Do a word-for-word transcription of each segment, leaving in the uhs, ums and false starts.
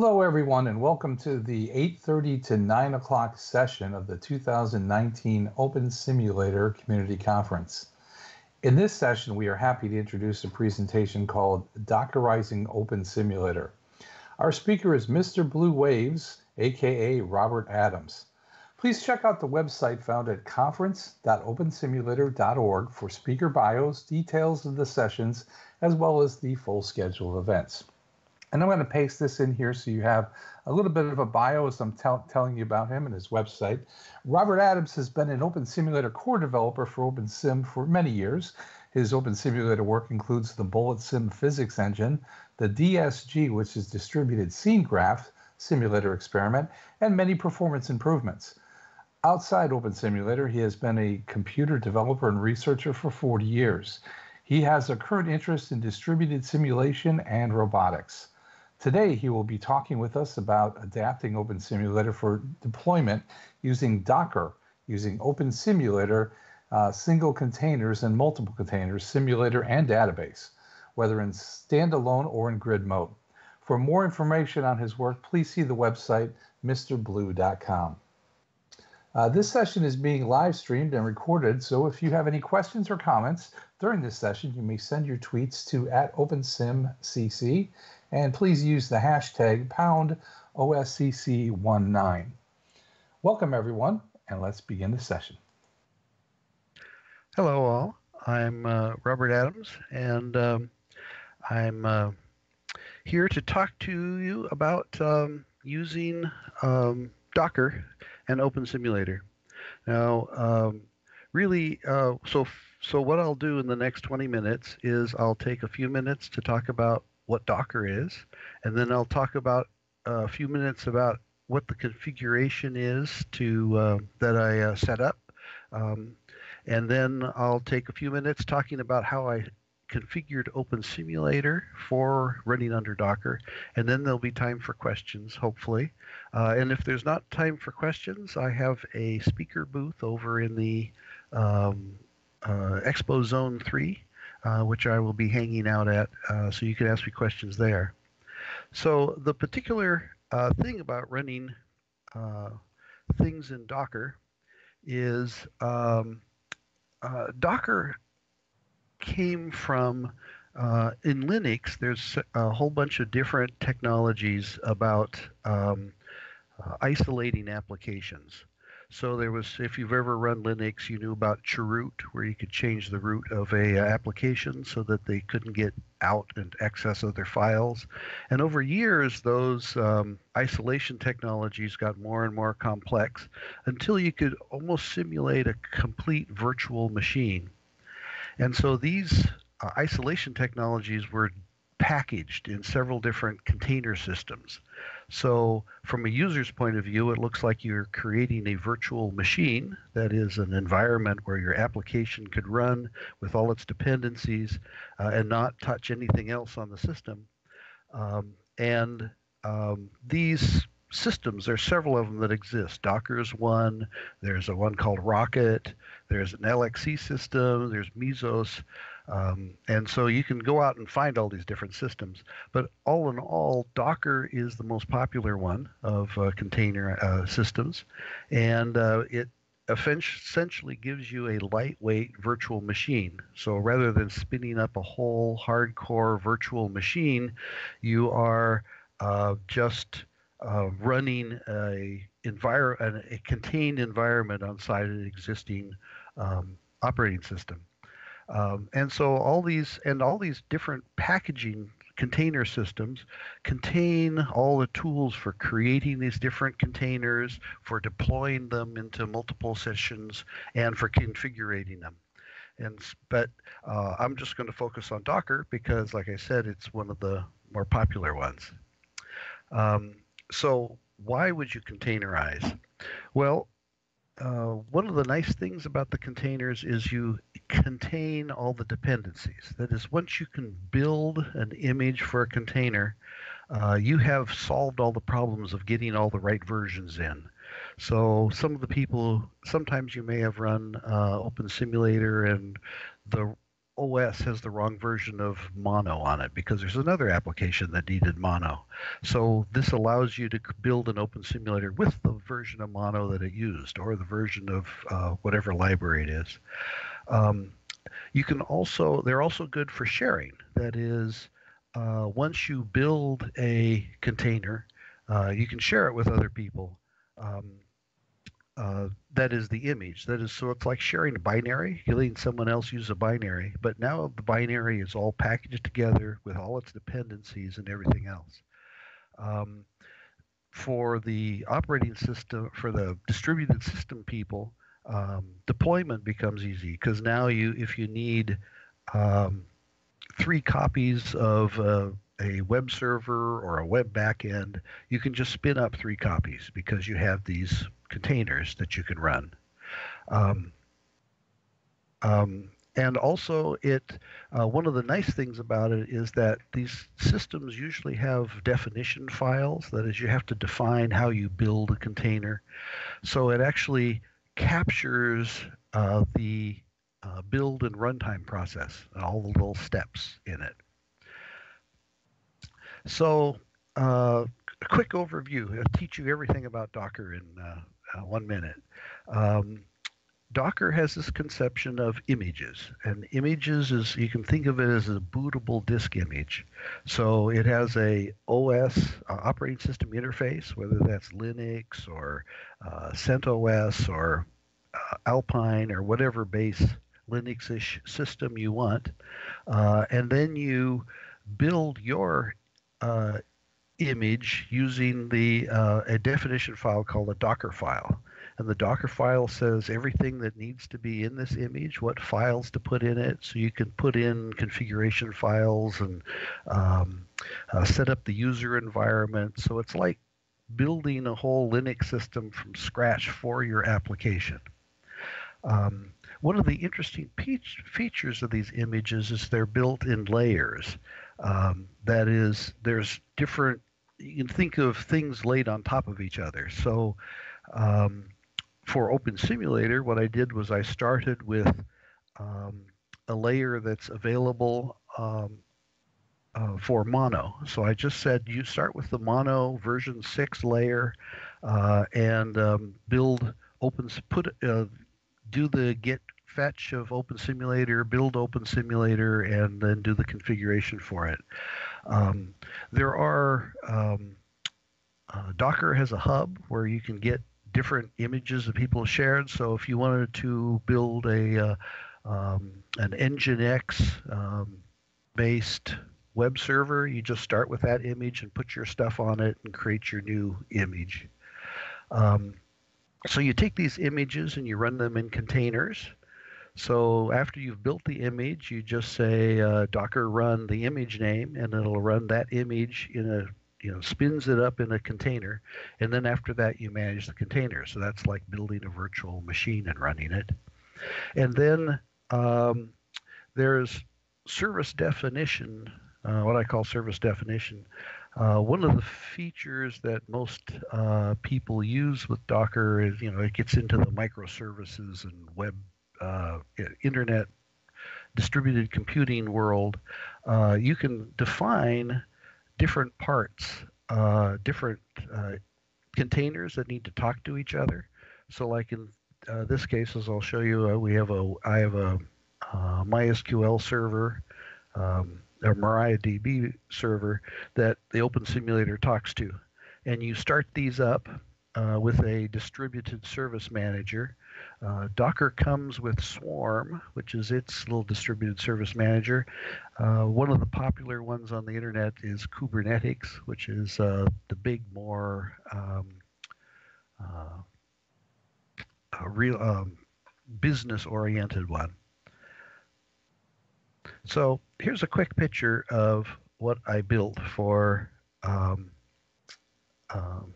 Hello, everyone, and welcome to the eight thirty to nine o'clock session of the two thousand nineteen Open Simulator Community Conference. In this session, we are happy to introduce a presentation called Dockerizing Open Simulator. Our speaker is Mister Blue Waves, a k a. Robert Adams. Please check out the website found at conference dot open simulator dot org for speaker bios, details of the sessions, as well as the full schedule of events. And I'm going to paste this in here so you have a little bit of a bio as I'm tell, telling you about him and his website. Robert Adams has been an Open Simulator core developer for OpenSim for many years. His Open Simulator work includes the Bullet Sim physics engine, the D S G, which is Distributed Scene Graph Simulator Experiment, and many performance improvements. Outside Open Simulator, he has been a computer developer and researcher for forty years. He has a current interest in distributed simulation and robotics. Today, he will be talking with us about adapting Open Simulator for deployment using Docker, using Open Simulator, uh, single containers and multiple containers, simulator and database, whether in standalone or in grid mode. For more information on his work, please see the website m r blue dot com. Uh, this session is being live streamed and recorded, so if you have any questions or comments during this session, you may send your tweets to at open sim c c. And please use the hashtag pound O S C C nineteen. Welcome, everyone, and let's begin the session. Hello, all. I'm uh, Robert Adams, and um, I'm uh, here to talk to you about um, using um, Docker and Open Simulator. Now, um, really, uh, so, so what I'll do in the next twenty minutes is I'll take a few minutes to talk about what Docker is, and then I'll talk about uh, a few minutes about what the configuration is to uh, that I uh, set up, um, and then I'll take a few minutes talking about how I configured Open Simulator for running under Docker, and then there'll be time for questions, hopefully. Uh, and if there's not time for questions, I have a speaker booth over in the um, uh, Expo Zone three. Uh, which I will be hanging out at, uh, so you can ask me questions there. So the particular uh, thing about running uh, things in Docker is um, uh, Docker came from, uh, in Linux, there's a whole bunch of different technologies about um, uh, isolating applications. So there was, if you've ever run Linux, you knew about chroot, where you could change the root of a application so that they couldn't get out and access other files. And over years, those um, isolation technologies got more and more complex until you could almost simulate a complete virtual machine. And so these uh, isolation technologies were packaged in several different container systems. So from a user's point of view, it looks like you're creating a virtual machine, that is an environment where your application could run with all its dependencies uh, and not touch anything else on the system. Um, and um, these systems, there's several of them that exist. Docker is one, there's a one called Rocket, there's an L X C system, there's Mesos. Um, and so you can go out and find all these different systems. But all in all, Docker is the most popular one of uh, container uh, systems. And uh, it essentially gives you a lightweight virtual machine. So rather than spinning up a whole hardcore virtual machine, you are uh, just uh, running a, envir a contained environment outside an existing um, operating system. Um, and so all these and all these different packaging container systems contain all the tools for creating these different containers, for deploying them into multiple sessions, and for configuring them. And but uh, I'm just going to focus on Docker because, like I said, it's one of the more popular ones. Um, so why would you containerize? Well, Uh, one of the nice things about the containers is you contain all the dependencies. That is, once you can build an image for a container, uh, you have solved all the problems of getting all the right versions in. So some of the people, sometimes you may have run uh, Open Simulator and the O S has the wrong version of Mono on it because there's another application that needed Mono. So this allows you to build an Open Simulator with the version of Mono that it used, or the version of uh, whatever library it is. Um, you can also, they're also good for sharing. That is, uh, once you build a container, uh, you can share it with other people. Um, Uh, that is the image. That is, so it's like sharing a binary. You're letting someone else use a binary, but now the binary is all packaged together with all its dependencies and everything else. Um, for the operating system, for the distributed system people, um, deployment becomes easy, because now you, if you need um, three copies of uh, a web server or a web backend, you can just spin up three copies because you have these containers that you can run. Um, um, and also it, uh, one of the nice things about it is that these systems usually have definition files. That is, you have to define how you build a container. So it actually captures uh, the uh, build and runtime process, and all the little steps in it. So uh, a quick overview. I'll teach you everything about Docker in uh, Uh, one minute. Um, Docker has this conception of images, and images is, you can think of it as a bootable disk image. So it has a O S, uh, operating system interface, whether that's Linux or uh, CentOS or uh, Alpine or whatever base Linux-ish system you want. Uh, and then you build your uh, image using the uh, a definition file called a Docker file. And the Docker file says everything that needs to be in this image, what files to put in it. So you can put in configuration files and um, uh, set up the user environment. So it's like building a whole Linux system from scratch for your application. Um, one of the interesting features of these images is they're built in layers. Um, that is, there's different, you can think of things laid on top of each other. So um, for Open Simulator, what I did was I started with um, a layer that's available um, uh, for Mono. So I just said you start with the Mono version six layer uh, and um, build Open, put, uh, do the git fetch of Open Simulator, build Open Simulator, and then do the configuration for it. Um, there are, um, uh, Docker has a hub where you can get different images that people shared. So if you wanted to build a, uh, um, an Nginx um, based web server, you just start with that image and put your stuff on it and create your new image. Um, so you take these images and you run them in containers. So after you've built the image, you just say uh, Docker run the image name, and it'll run that image in a, you know, spins it up in a container. And then after that, you manage the container. So that's like building a virtual machine and running it. And then um, there's service definition, uh, what I call service definition. Uh, one of the features that most uh, people use with Docker is, you know, it gets into the microservices and web Uh, internet distributed computing world. Uh, you can define different parts, uh, different uh, containers that need to talk to each other. So like in uh, this case, as I'll show you, uh, we have a, I have a uh, MySQL server, um, a MariaDB server that the Open Simulator talks to. And you start these up uh, with a distributed service manager. Uh, Docker comes with Swarm, which is its little distributed service manager. Uh, one of the popular ones on the internet is Kubernetes, which is uh, the big, more um, uh, a real um, business-oriented one. So here's a quick picture of what I built for um, um,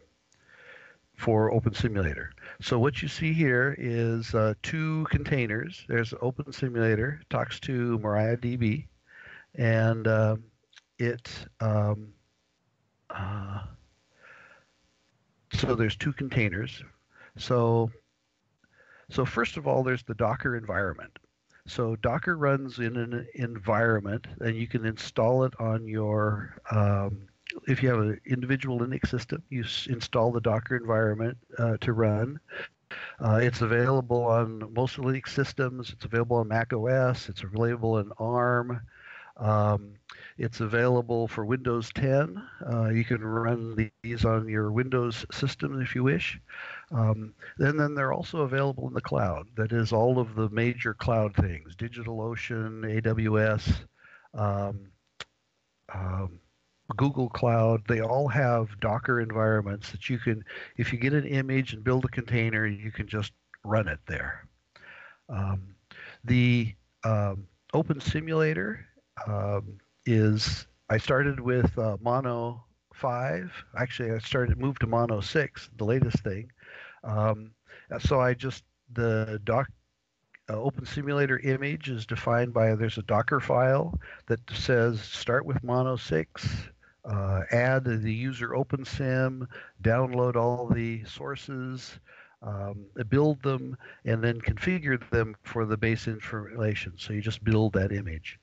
for Open Simulator. So what you see here is uh, two containers. There's Open Simulator, talks to MariaDB, and uh, it, um, uh, so there's two containers. So, so first of all, there's the Docker environment. So Docker runs in an environment, and you can install it on your, um, if you have an individual Linux system, you s install the Docker environment uh, to run. Uh, it's available on most Linux systems. It's available on Mac O S. It's available in ARM. Um, it's available for Windows ten. Uh, you can run these on your Windows system if you wish. Um, and then they're also available in the cloud. That is all of the major cloud things, DigitalOcean, A W S, um, um, Google Cloud. They all have Docker environments that you can, if you get an image and build a container, you can just run it there. Um, the um, OpenSimulator Um, is I started with uh, Mono five. Actually, I started moved to Mono six, the latest thing. Um, so I just the doc uh, OpenSimulator image is defined by there's a Docker file that says start with Mono six, uh, add the user OpenSim, download all the sources. Um, build them, and then configure them for the base information. So you just build that image.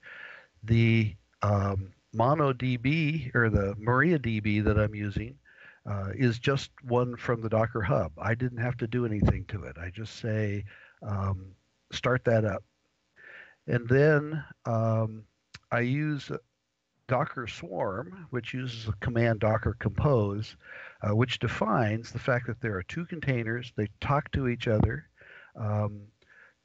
The um, MonoDB, or the MariaDB that I'm using, uh, is just one from the Docker Hub. I didn't have to do anything to it. I just say, um, start that up. And then um, I use Docker Swarm, which uses the command Docker Compose, uh, which defines the fact that there are two containers. They talk to each other. Um,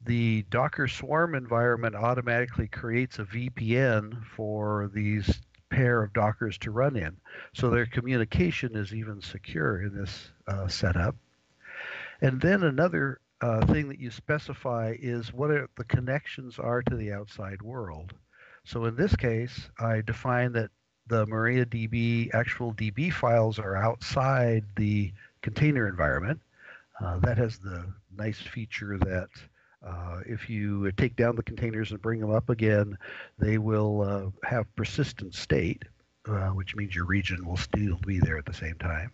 the Docker Swarm environment automatically creates a V P N for these pair of Dockers to run in. So their communication is even secure in this uh, setup. And then another uh, thing that you specify is what are the connections are to the outside world. So in this case, I define that the MariaDB actual D B files are outside the container environment. Uh, that has the nice feature that uh, if you take down the containers and bring them up again, they will uh, have persistent state, uh, which means your region will still be there at the same time.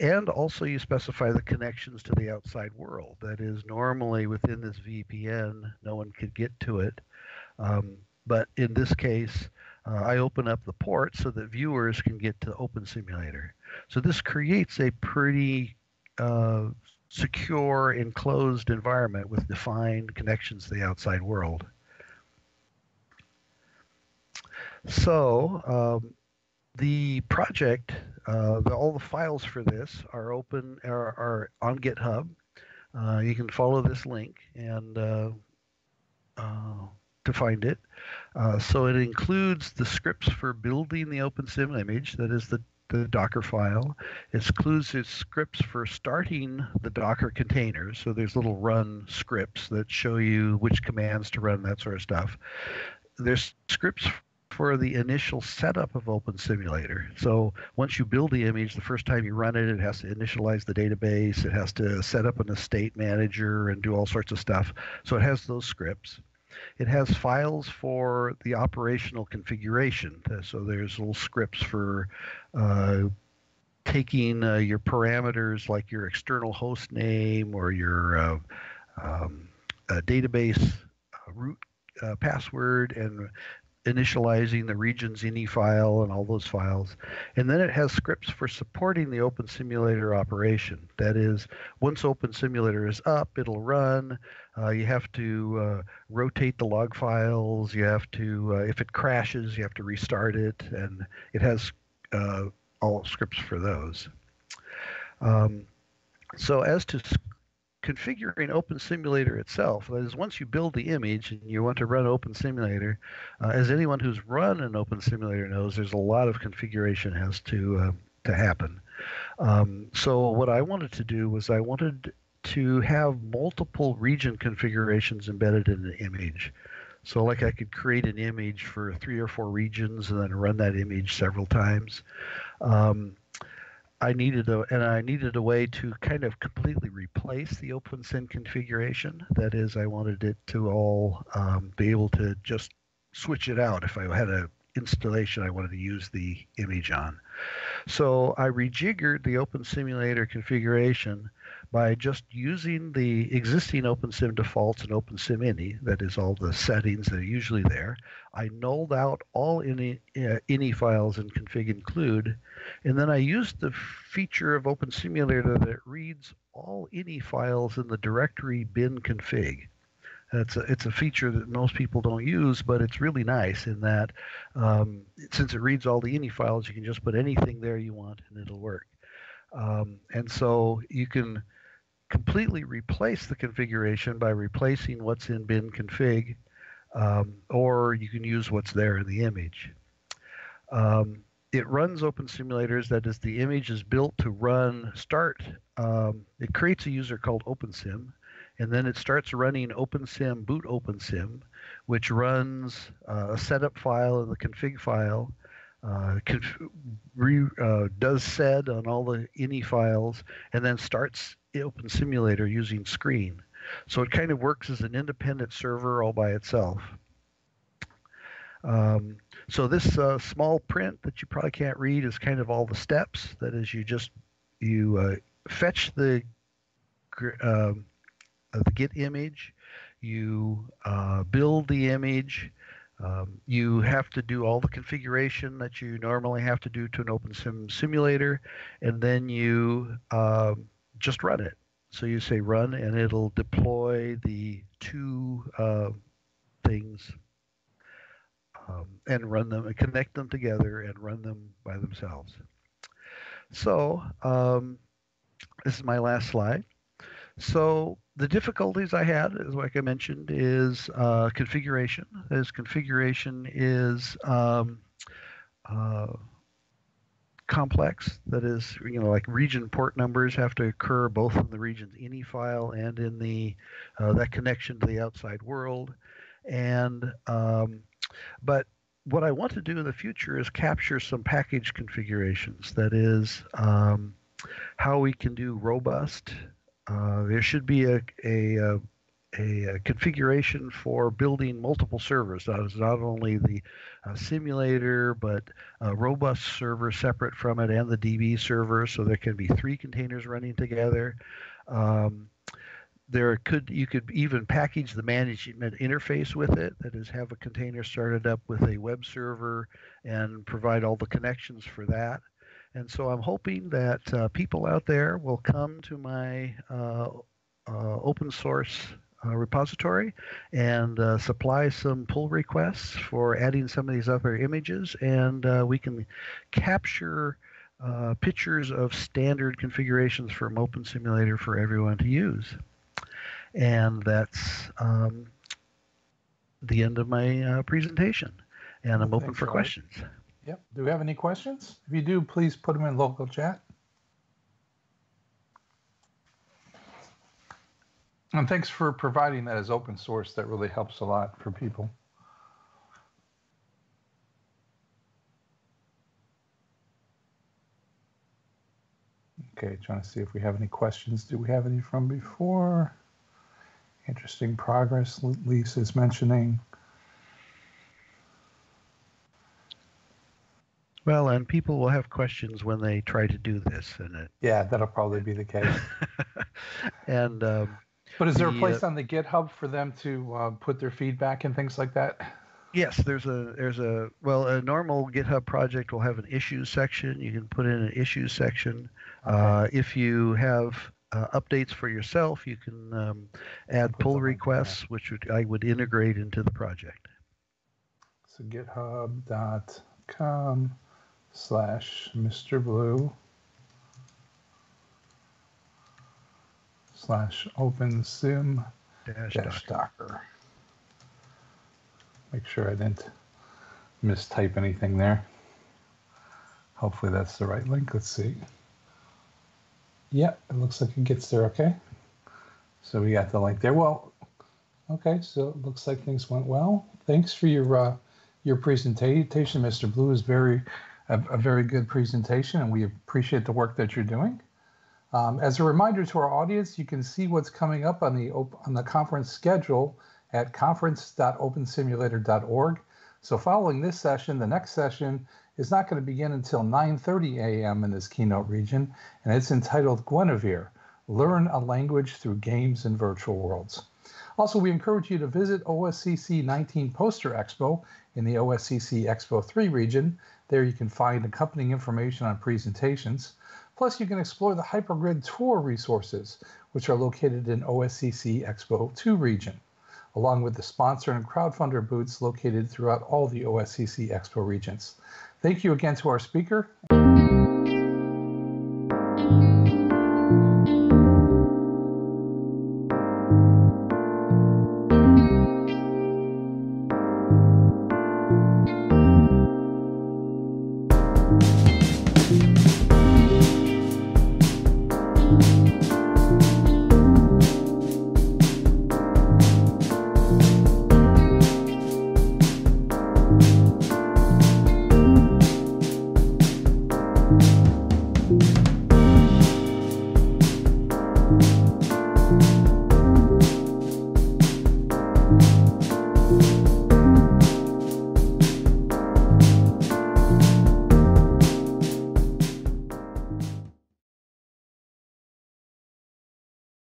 And also you specify the connections to the outside world. That is normally within this V P N, no one could get to it. Um, But in this case, uh, I open up the port so that viewers can get to OpenSimulator. So this creates a pretty uh, secure, enclosed environment with defined connections to the outside world. So um, the project, uh, the, all the files for this are open, are, are on GitHub. Uh, you can follow this link and. Uh, uh, to find it. Uh, so it includes the scripts for building the OpenSim image, that is the, the Docker file. It includes its scripts for starting the Docker container. So there's little run scripts that show you which commands to run, that sort of stuff. There's scripts for the initial setup of OpenSimulator. So once you build the image, the first time you run it, it has to initialize the database. It has to set up an estate manager and do all sorts of stuff. So it has those scripts. It has files for the operational configuration. So there's little scripts for uh, taking uh, your parameters like your external host name or your uh, um, uh, database root uh, password and initializing the regions dot I N I file and all those files. And then it has scripts for supporting the OpenSimulator operation. That is, once OpenSimulator is up, it'll run. Uh, you have to uh, rotate the log files. You have to, uh, if it crashes, you have to restart it. And it has uh, all scripts for those. Um, so as to configuring OpenSimulator itself, that is, once you build the image and you want to run OpenSimulator, uh, as anyone who's run an OpenSimulator knows, there's a lot of configuration has to uh, to happen. Um, so what I wanted to do was I wanted to have multiple region configurations embedded in the image. So like I could create an image for three or four regions and then run that image several times. Um, I needed a and I needed a way to kind of completely replace the OpenSim configuration. That is, I wanted it to all um, be able to just switch it out if I had a installation I wanted to use the image on. So I rejiggered the OpenSimulator configuration by just using the existing OpenSim defaults and OpenSim dot I N I, that is all the settings that are usually there. I nulled out all ini, uh, ini files in config include, and then I used the feature of OpenSimulator that reads all ini files in the directory bin config. It's a, it's a feature that most people don't use, but it's really nice in that um, since it reads all the ini files, you can just put anything there you want and it'll work. Um, and so you can completely replace the configuration by replacing what's in bin config, um, or you can use what's there in the image. Um, it runs OpenSimulators, that is, the image is built to run start. Um, it creates a user called OpenSim, and then it starts running OpenSim boot OpenSim, which runs uh, a setup file in the config file, uh, conf re uh, does sed on all the ini files, and then starts OpenSimulator using screen. So it kind of works as an independent server all by itself. Um, so this uh, small print that you probably can't read is kind of all the steps. That is, you just you uh, fetch the uh, the Git image, you uh, build the image, um, you have to do all the configuration that you normally have to do to an OpenSim simulator, and then you uh, just run it. So you say run, and it'll deploy the two uh, things um, and run them, and connect them together and run them by themselves. So um, this is my last slide. So the difficulties I had, as like I mentioned, is uh, configuration. As configuration is um, uh, complex. That is, you know, like region port numbers have to occur both in the region's ini file and in the uh, that connection to the outside world. And um, but what I want to do in the future is capture some package configurations. That is, um, how we can do robust. Uh, there should be a, a, a, a configuration for building multiple servers. That is not only the uh, simulator, but a robust server separate from it and the D B server, so there can be three containers running together. Um, there could you could even package the management interface with it. That is, have a container started up with a web server and provide all the connections for that. And so I'm hoping that uh, people out there will come to my uh, uh, open source uh, repository and uh, supply some pull requests for adding some of these other images, and uh, we can capture uh, pictures of standard configurations from OpenSimulator for everyone to use. And that's um, the end of my uh, presentation, and I'm open Thanks, for questions. Yep. Do we have any questions? If you do, please put them in local chat. And thanks for providing that as open source. That really helps a lot for people. Okay, trying to see if we have any questions. Do we have any from before? Interesting progress Lisa's mentioning. Well, and people will have questions when they try to do this, and it. Yeah, that'll probably be the case. and. Um, but is there the, a place uh, on the GitHub for them to uh, put their feedback and things like that? Yes, there's a there's a well a normal GitHub project will have an issues section. You can put in an issues section. Okay. Uh, if you have uh, updates for yourself, you can um, add pull requests, which would, I would integrate into the project. So GitHub dot com. Slash Mister Blue slash OpenSim dash, dash Docker. Docker. Make sure I didn't mistype anything there. Hopefully that's the right link. Let's see. Yep, it looks like it gets there. Okay. So we got the link there. Well, okay. So it looks like things went well. Thanks for your uh, your presentation, Mister Blue. Is very A, a very good presentation, and we appreciate the work that you're doing. Um, as a reminder to our audience, you can see what's coming up on the, on the conference schedule at conference dot open simulator dot org. So following this session, the next session is not going to begin until nine thirty a m in this keynote region, and it's entitled Guinevere, Learn a Language Through Games and Virtual Worlds. Also, we encourage you to visit O S C C nineteen Poster Expo in the O S C C Expo three region. There you can find accompanying information on presentations. Plus, you can explore the Hypergrid tour resources, which are located in O S C C Expo two region, along with the sponsor and crowdfunder booths located throughout all the O S C C Expo regions. Thank you again to our speaker. Thank you.